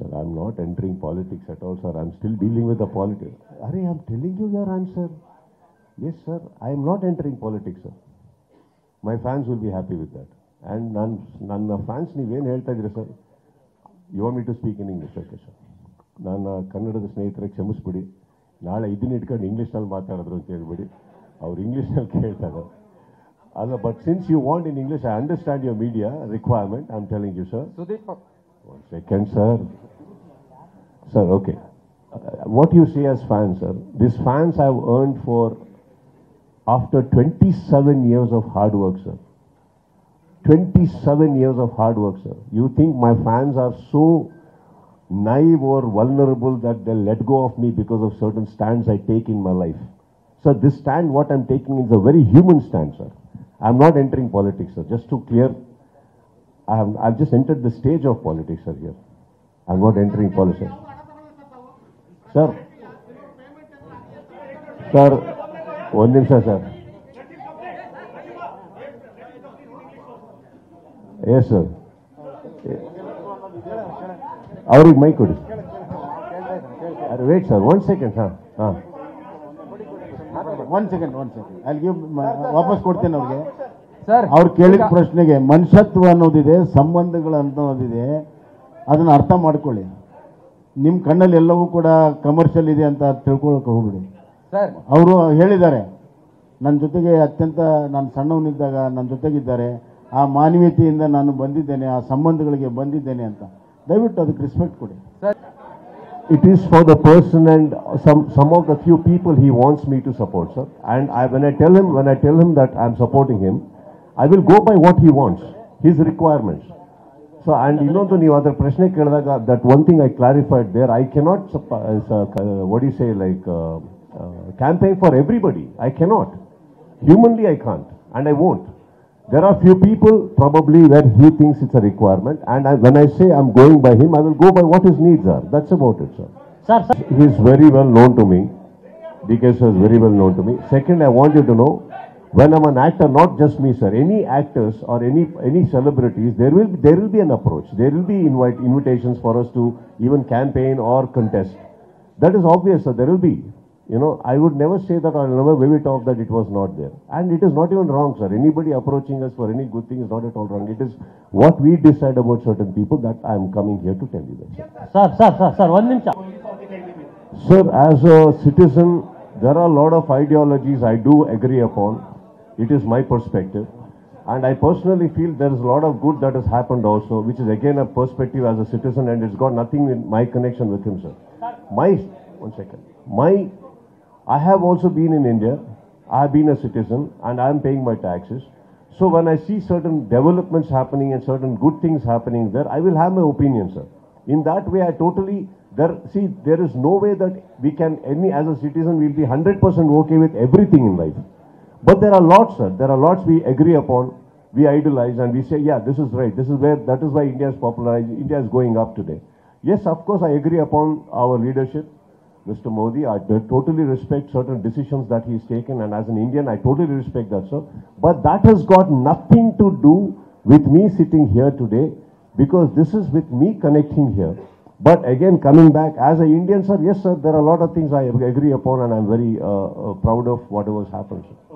sir. I'm not entering politics at all, sir. I'm still dealing with the politics. Arey, I'm telling you your answer. Yes, sir. I'm not entering politics, sir. My fans will be happy with that. And ನನ್ನ fans ನೀವೇನು ಹೇಳ್ತಾ ಇದ್ದೀರಿ sir, you want me to speak in English? Okay sir, ನನ್ನ ಕನ್ನಡದ ಸ್ನೇಹಿತರೆ ಕ್ಷಮಿಸ್ಬಿಡಿ, ನಾಳೆ ಇದನ್ನ ಇಟ್ಕೊಂಡು ಇಂಗ್ಲೀಷ್ನಲ್ಲಿ ಮಾತಾಡಿದ್ರು ಅಂತ ಹೇಳ್ಬಿಡಿ, ಅವ್ರು ಇಂಗ್ಲೀಷ್ನಲ್ಲಿ ಕೇಳ್ತಾರೆ ಅಲ್ಲ. But since you want in English, I understand your media requirement. I am telling you sir. One second, sir. Sir, okay. What you see as fans, sir, these fans I have earned for after 27 years of hard work, sir. 27 years of hard work, sir. You think my fans are so naive or vulnerable that they'll let go of me because of certain stands I take in my life? Sir, this stand what I'm taking is a very human stand, sir. I'm not entering politics, sir. Just to clear, I've just entered the stage of politics, sir, here. I'm not entering politics. Sir, one minute, sir. Yes, sir. Aurige mic kodi. Wait, sir. One second, sir. One second. I'll give ವಾಪಸ್ ಕೊಡ್ತೇನೆ ಅವ್ರಿಗೆ. Sir, ಅವ್ರು ಕೇಳಿದ ಪ್ರಶ್ನೆಗೆ ಮನುಷ್ಯತ್ವ ಅನ್ನೋದಿದೆ, ಸಂಬಂಧಗಳು ಅನ್ನೋದಿದೆ, ಅದನ್ನು ಅರ್ಥ ಮಾಡ್ಕೊಳ್ಳಿ. ನಿಮ್ಮ ಕಣ್ಣಲ್ಲಿ ಎಲ್ಲವೂ ಕೂಡ ಕಮರ್ಷಿಯಲ್ ಇದೆ ಅಂತ ತಿಳ್ಕೊಳಕ್ಕೆ ಹೋಗ್ಬಿಡಿ. ಸರ್, ಅವರು ಹೇಳಿದ್ದಾರೆ, ನನ್ನ ಜೊತೆಗೆ ಅತ್ಯಂತ ನಾನು ಸಣ್ಣವನಿದ್ದಾಗ ನನ್ನ ಜೊತೆಗಿದ್ದಾರೆ, ಆ ಮಾನವೀಯತೆಯಿಂದ ನಾನು ಬಂದಿದ್ದೇನೆ, ಆ ಸಂಬಂಧಗಳಿಗೆ ಬಂದಿದ್ದೇನೆ ಅಂತ. ದಯವಿಟ್ಟು ಅದಕ್ಕೆ ರೆಸ್ಪೆಕ್ಟ್ ಕೊಡಿ. It is for the person and some of the few people he wants me to support, sir. And when I tell him that I am supporting him, I will go by what he wants, his requirements. So and ಇನ್ನೊಂದು, ನೀವು ಅದರ ಪ್ರಶ್ನೆ ಕೇಳಿದಾಗ that one thing I clarified there, I cannot what you say like campaign for everybody. I cannot, humanly I can't and I won't. There are few people probably where he thinks it's a requirement, and when I say I'm going by him, I will go by what his needs are. That's about it, sir. Sir. He is very well known to me. DK sir is very well known to me. Second, I want you to know, when I'm an actor, not just me, sir, any actors or any celebrities, there will be an approach. There will be invitations for us to even campaign or contest. That is obvious, sir. There will be. You know, I would never say that, or I'll never wave it off that it was not there. And it is not even wrong, sir. Anybody approaching us for any good thing is not at all wrong. It is what we decide about certain people that I am coming here to tell you that. Sir, one minute. Sir, as a citizen, there are a lot of ideologies I do agree upon. It is my perspective. And I personally feel there is a lot of good that has happened also, which is again a perspective as a citizen, and it's got nothing in my connection with him, sir. I have also been in India, I have been a citizen, and I am paying my taxes. So when I see certain developments happening and certain good things happening there, I will have my opinion, sir. In that way, I totally, there is no way that we can, as a citizen, we will be 100% okay with everything in life. But there are lots, sir, there are lots we agree upon, we idolize, and we say, yeah, this is right, that is why India is popularized, India is going up today. Yes, of course, I agree upon our leadership. Mr. Modi, I totally respect certain decisions that he's taken, and as an Indian, I totally respect that, sir. But that has got nothing to do with me sitting here today, because this is with me connecting here. But again, coming back, as an Indian, sir, yes, sir, there are a lot of things I agree upon, and I'm very proud of whatever's happened, sir.